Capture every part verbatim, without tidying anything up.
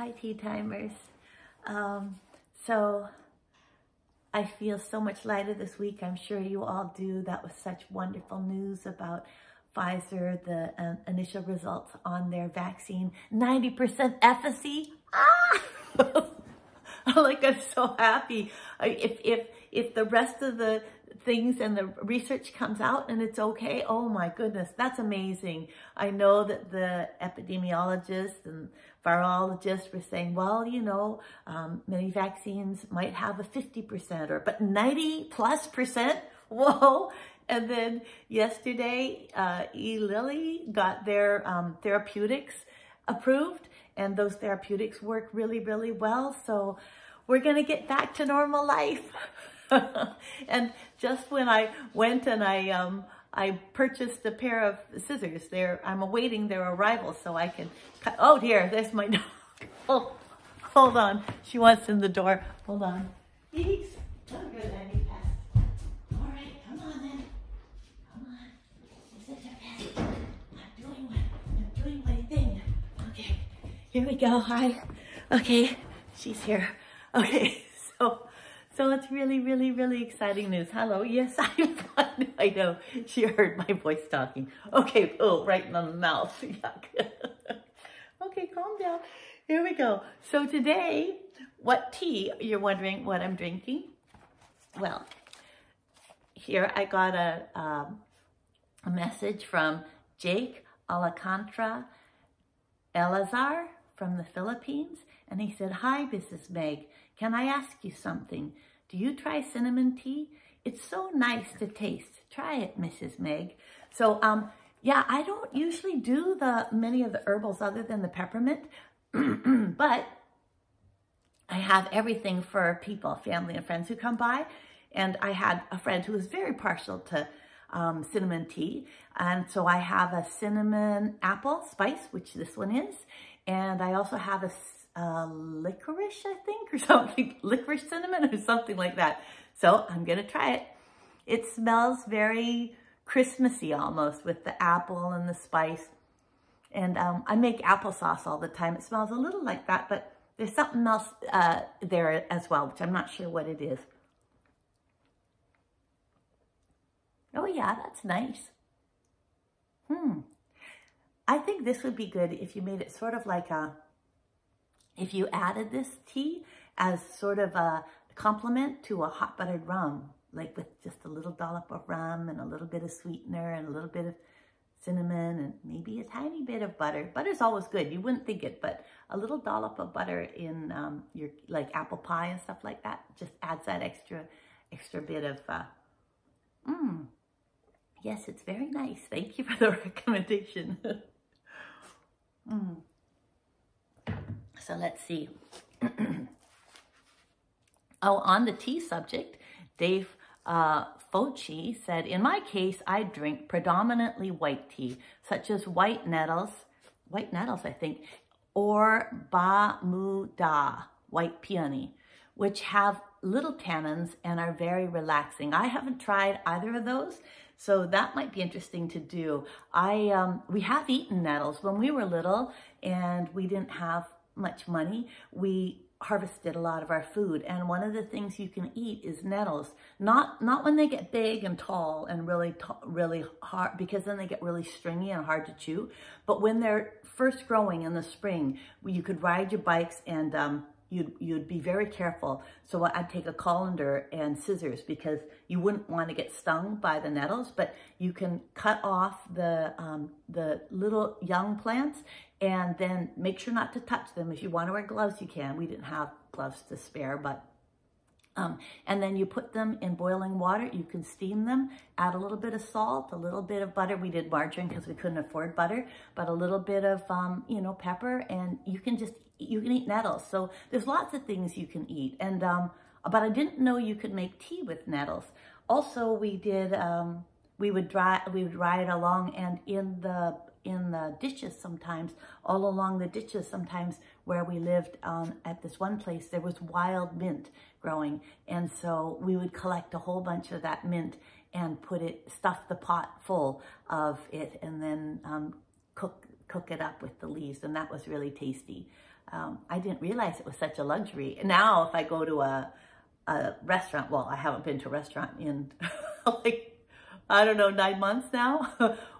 Hi, tea timers. Um, so I feel so much lighter this week. I'm sure you all do. That was such wonderful news about Pfizer, the uh, initial results on their vaccine, ninety percent efficacy. Ah! Like, I'm so happy. If, if, if the rest of the things and the research comes out and it's okay, oh my goodness, that's amazing. I know that the epidemiologists and virologists were saying, well, you know, um, many vaccines might have a fifty percent or, but ninety plus percent, whoa. And then yesterday, uh, Eli Lilly got their um, therapeutics approved, and those therapeutics work really, really well. So we're gonna get back to normal life. And just when I went and I um, I purchased a pair of scissors, there I'm awaiting their arrival so I can cut. Oh dear, there's my dog. Oh, hold on, she wants in the door. Hold on. Yeeks. Oh, good, I need past. All right, come on then. Come on. This is your past. I'm doing my, I'm doing my thing. Okay, here we go. Hi. Okay, she's here. Okay, so. So it's really, really, really exciting news. Hello, yes, I'm fine. I know, she heard my voice talking. Okay, oh, right in the mouth, yuck. Okay, calm down. Here we go. So today, what tea, you're wondering what I'm drinking? Well, here I got a, um, a message from Jake Alacantara, Eleazar from the Philippines, and he said, "Hi, Missus Meg. Can I ask you something? Do you try cinnamon tea? It's so nice to taste. Try it, Missus Meg." So, um, yeah, I don't usually do the many of the herbals other than the peppermint, but I have everything for people, family and friends who come by. And I had a friend who was very partial to um, cinnamon tea. And so I have a cinnamon apple spice, which this one is. And I also have a Uh, licorice, I think, or something, licorice cinnamon or something like that. So I'm gonna try it. It smells very Christmassy almost, with the apple and the spice. And um, I make applesauce all the time. It smells a little like that, but there's something else uh, there as well, which I'm not sure what it is. Oh yeah, that's nice. Hmm. I think this would be good if you made it sort of like a if you added this tea as sort of a complement to a hot buttered rum, like with just a little dollop of rum and a little bit of sweetener and a little bit of cinnamon and maybe a tiny bit of butter. Butter's always good. You wouldn't think it, but a little dollop of butter in um, your like apple pie and stuff like that just adds that extra, extra bit of, mmm. Uh, yes, it's very nice. Thank you for the recommendation. Mmm. So let's see. Oh, on the tea subject, Dave uh, Fochi said, "In my case, I drink predominantly white tea, such as white nettles, white nettles, I think, or bamuda, white peony, which have little tannins and are very relaxing." I haven't tried either of those, so that might be interesting to do. I um, we have eaten nettles when we were little, and we didn't have much money. We harvested a lot of our food, and one of the things you can eat is nettles. Not not when they get big and tall and really really hard, because then they get really stringy and hard to chew. But when they're first growing in the spring, you could ride your bikes and um, you'd you'd be very careful. So I'd take a colander and scissors, because you wouldn't want to get stung by the nettles. But you can cut off the um, the little young plants. And then make sure not to touch them. If you want to wear gloves, you can. We didn't have gloves to spare, but, um, and then you put them in boiling water. You can steam them, add a little bit of salt, a little bit of butter. We did margarine because we couldn't afford butter, but a little bit of, um, you know, pepper, and you can just, you can eat nettles. So there's lots of things you can eat. And, um, but I didn't know you could make tea with nettles. Also, we did, um, we would dry, we would ride along, and in the, in the ditches sometimes, all along the ditches sometimes where we lived um, at this one place, there was wild mint growing. And so we would collect a whole bunch of that mint and put it, stuff the pot full of it, and then um, cook cook it up with the leaves, and that was really tasty. Um, I didn't realize it was such a luxury. Now if I go to a, a restaurant, well, I haven't been to a restaurant in like, I don't know, nine months now.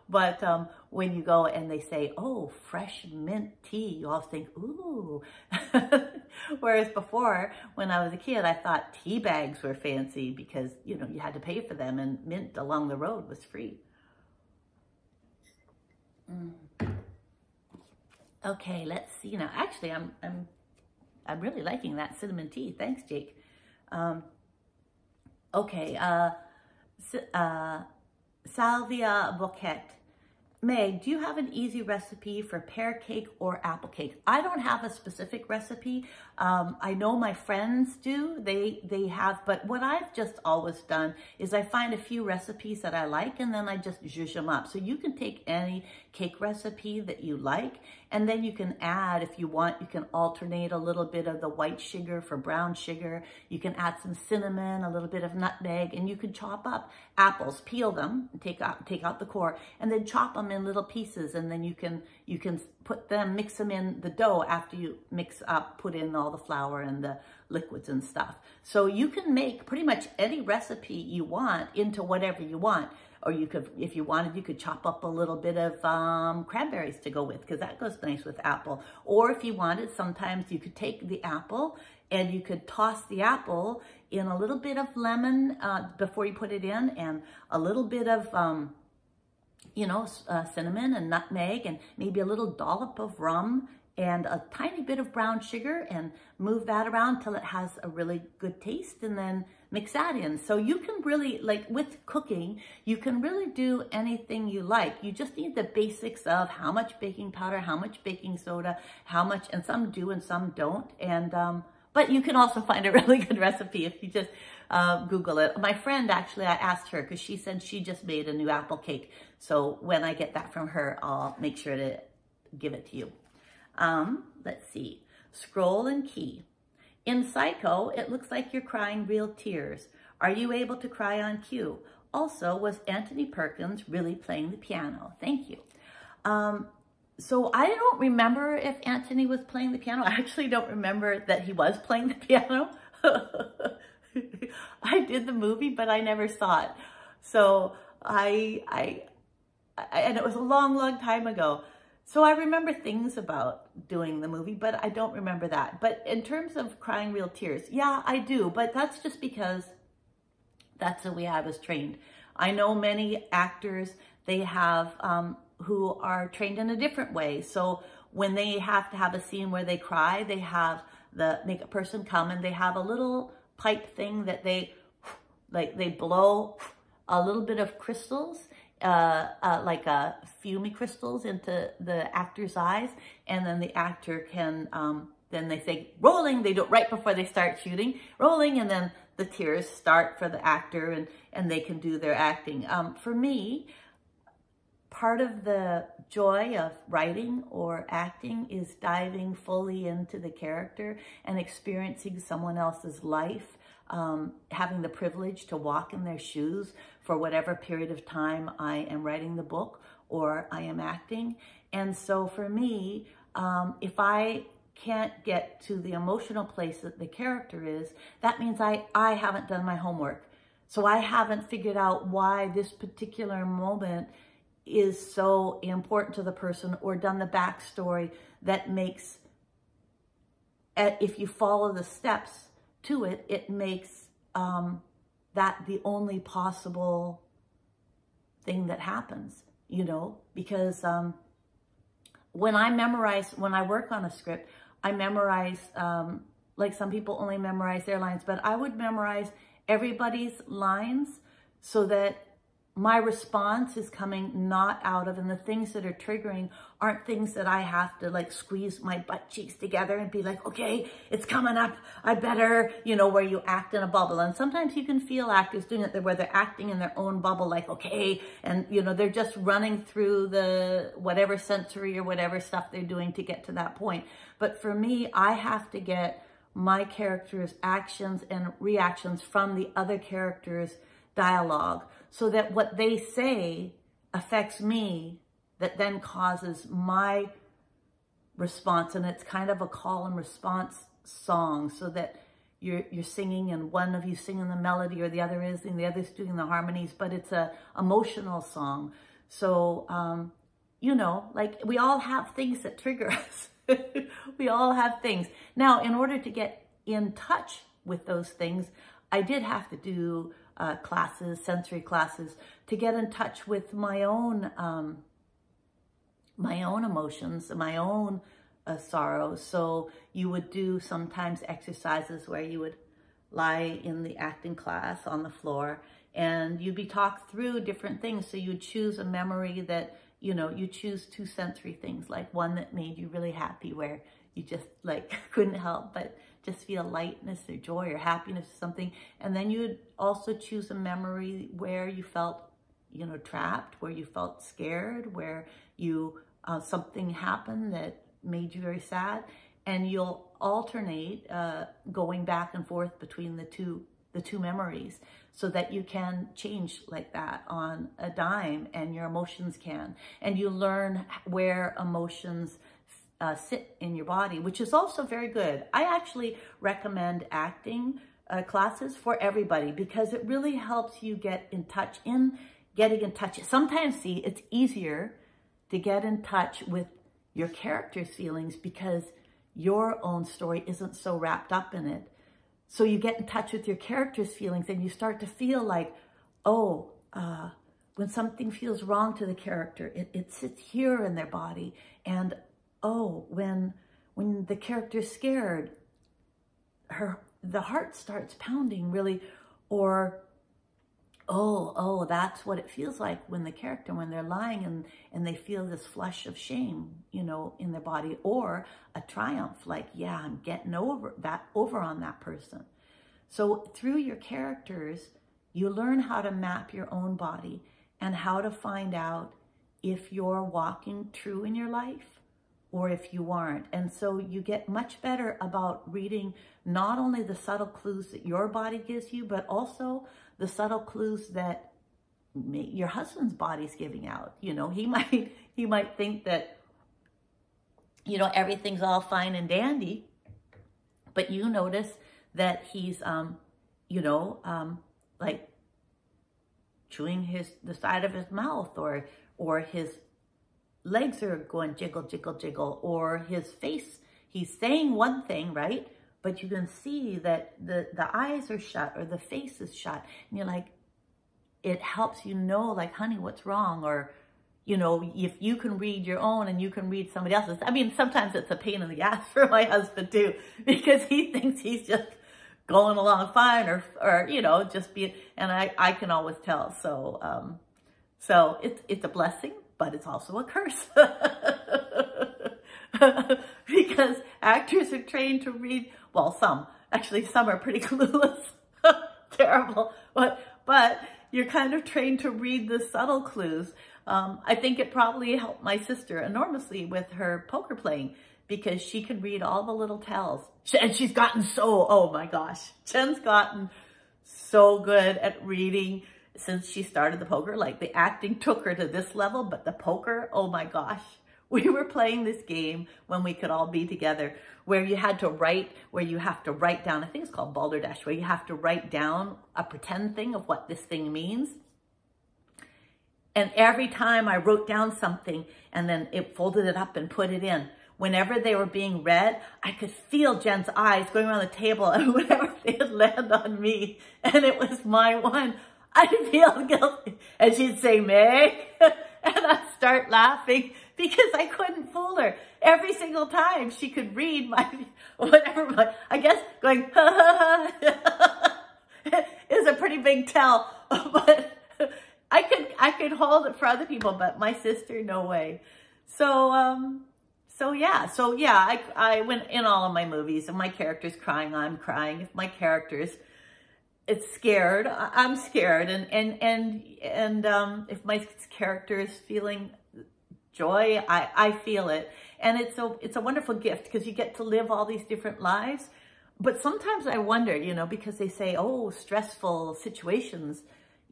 But um, when you go and they say, oh, fresh mint tea, you all think, ooh. Whereas before, when I was a kid, I thought tea bags were fancy because, you know, you had to pay for them, and mint along the road was free. Mm. Okay, let's see now. Actually, I'm, I'm, I'm really liking that cinnamon tea. Thanks, Jake. Um, okay, uh, uh, Salvia Boquette. Meg, do you have an easy recipe for pear cake or apple cake? I don't have a specific recipe. Um, I know my friends do, they, they have, but what I've just always done is I find a few recipes that I like and then I just zhuzh them up. So you can take any cake recipe that you like, and then you can add, if you want, you can alternate a little bit of the white sugar for brown sugar. You can add some cinnamon, a little bit of nutmeg, and you can chop up apples, peel them, and take out, take out the core, and then chop them in little pieces, and then you can you can put them, mix them in the dough after you mix up, put in all the flour and the liquids and stuff. So you can make pretty much any recipe you want into whatever you want. Or you could, if you wanted, you could chop up a little bit of um, cranberries to go with, because that goes nice with apple. Or if you wanted, sometimes you could take the apple and you could toss the apple in a little bit of lemon uh, before you put it in, and a little bit of um, you know, uh, cinnamon and nutmeg, and maybe a little dollop of rum and a tiny bit of brown sugar, and move that around till it has a really good taste, and then mix that in. So you can really, like with cooking, you can really do anything you like. You just need the basics of how much baking powder, how much baking soda, how much, and some do and some don't. And, um, but you can also find a really good recipe if you just uh, Google it. My friend, actually, I asked her because she said she just made a new apple cake. So when I get that from her, I'll make sure to give it to you. Um, let's see, scroll and key. In Psycho, it looks like you're crying real tears. Are you able to cry on cue? Also, was Anthony Perkins really playing the piano? Thank you. Um, so I don't remember if Anthony was playing the piano. I actually don't remember that he was playing the piano. I did the movie, but I never saw it. So I, I, I, and it was a long, long time ago. So I remember things about doing the movie, but I don't remember that. But in terms of crying real tears, yeah, I do. But that's just because that's the way I was trained. I know many actors, they have, um, who are trained in a different way. So when they have to have a scene where they cry, they have the make a person come, and they have a little pipe thing that they, like they blow a little bit of crystals, Uh, uh, like a fumi crystals into the actor's eyes, and then the actor can, um, then they say rolling, they do it right before they start shooting, rolling, and then the tears start for the actor, and, and they can do their acting. Um, for me, part of the joy of writing or acting is diving fully into the character and experiencing someone else's life, um, having the privilege to walk in their shoes for whatever period of time I am writing the book or I am acting. And so for me, um, if I can't get to the emotional place that the character is, that means I, I haven't done my homework. So I haven't figured out why this particular moment is so important to the person, or done the backstory that makes, if you follow the steps to it, it makes um, that the only possible thing that happens, you know, because um, when I memorize, when I work on a script, I memorize, um, like some people only memorize their lines, but I would memorize everybody's lines so that my response is coming not out of, and the things that are triggering aren't things that I have to like squeeze my butt cheeks together and be like, okay, it's coming up, I better, you know, where you act in a bubble. And sometimes you can feel actors doing it where they're acting in their own bubble, like, okay, and you know, they're just running through the whatever sensory or whatever stuff they're doing to get to that point. But for me, I have to get my character's actions and reactions from the other character's dialogue, so that what they say affects me that then causes my response, and it's kind of a call and response song, so that you're, you're singing and one of you singing the melody or the other is, and the other's doing the harmonies, but it's a emotional song. So, um, you know, like we all have things that trigger us. We all have things. Now, in order to get in touch with those things, I did have to do uh, classes, sensory classes, to get in touch with my own, um, my own emotions, my own uh, sorrow. So you would do sometimes exercises where you would lie in the acting class on the floor, and you'd be talked through different things. So you'd choose a memory that, you know, you choose two sensory things, like one that made you really happy, where you just like couldn't help but just feel lightness or joy or happiness or something. And then you'd also choose a memory where you felt, you know, trapped, where you felt scared, where you, uh, something happened that made you very sad. And you'll alternate uh, going back and forth between the two, the two memories, so that you can change like that on a dime, and your emotions can. And you learn where emotions uh, sit in your body, which is also very good. I actually recommend acting uh, classes for everybody, because it really helps you get in touch in getting in touch. Sometimes, see, it's easier to get in touch with your character's feelings because your own story isn't so wrapped up in it. So you get in touch with your character's feelings, and you start to feel like, oh, uh, when something feels wrong to the character, it, it sits here in their body. And oh, when when the character's scared, her the heart starts pounding really, or oh, oh, that's what it feels like when the character, when they're lying and, and they feel this flush of shame, you know, in their body, or a triumph, like, yeah, I'm getting over that, over on that person. So through your characters, you learn how to map your own body and how to find out if you're walking true in your life or if you aren't. And so you get much better about reading not only the subtle clues that your body gives you, but also the subtle clues that your husband's body's giving out. You know, he might, he might think that, you know, everything's all fine and dandy, but you notice that he's, um, you know, um, like chewing his, the side of his mouth, or, or his legs are going jiggle, jiggle, jiggle, or his face, he's saying one thing, right? But you can see that the, the eyes are shut or the face is shut. And you're like, it helps you know, like, honey, what's wrong? Or, you know, if you can read your own and you can read somebody else's. I mean, sometimes it's a pain in the ass for my husband too, because he thinks he's just going along fine, or, or you know, just be, and I, I can always tell. So, um, so it's, it's a blessing, but it's also a curse. Because actors are trained to read, well, some, actually some are pretty clueless, terrible, but, but you're kind of trained to read the subtle clues. Um, I think it probably helped my sister enormously with her poker playing, because she can read all the little tells, and she's gotten so, oh my gosh, Jen's gotten so good at reading since she started the poker. Like, the acting took her to this level, but the poker, oh my gosh. We were playing this game when we could all be together, where you had to write, where you have to write down, I think it's called Balderdash, where you have to write down a pretend thing of what this thing means. And every time I wrote down something, and then it folded it up and put it in, whenever they were being read, I could feel Jen's eyes going around the table, and whenever they'd land on me, and it was my one, I'd feel guilty. And she'd say, Meg, and I'd start laughing, because I couldn't fool her. Every single time she could read my, whatever, my, I guess going, ha, ha, ha, is a pretty big tell. But I could, I could hold it for other people, but my sister, no way. So, um, so yeah, so yeah, I, I went in all of my movies, and my character's crying, I'm crying. If my character's it's scared, I'm scared. And, and, and, and um, if my character is feeling joy, I, I feel it. And it's a, it's a wonderful gift, because you get to live all these different lives. But sometimes I wonder, you know, because they say, oh, stressful situations,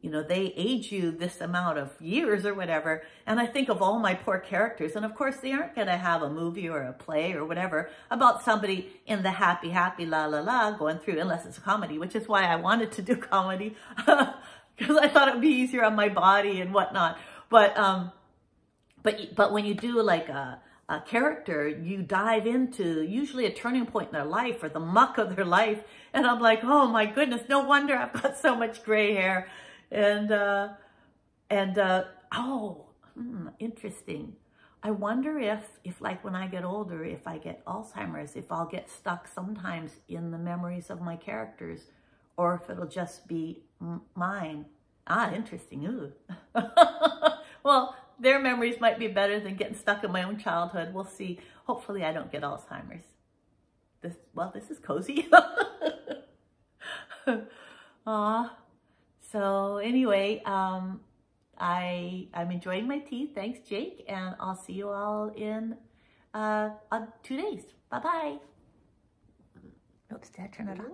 you know, they age you this amount of years or whatever. And I think of all my poor characters. And of course, they aren't going to have a movie or a play or whatever about somebody in the happy, happy, la, la, la, going through, unless it's a comedy, which is why I wanted to do comedy, because I thought it would be easier on my body and whatnot. But, um, but, but when you do like a, a character, you dive into usually a turning point in their life or the muck of their life. And I'm like, oh my goodness, no wonder I've got so much gray hair. And, uh, and, uh, oh, hmm, interesting. I wonder if, if like when I get older, if I get Alzheimer's, if I'll get stuck sometimes in the memories of my characters, or if it'll just be m mine. Ah, interesting. Ooh. Well, their memories might be better than getting stuck in my own childhood. We'll see. Hopefully I don't get Alzheimer's. This, well, this is cozy. Aw. So anyway, um, I, I'm enjoying my tea. Thanks, Jake. And I'll see you all in uh, uh, two days. Bye-bye. Oops, did I turn it on?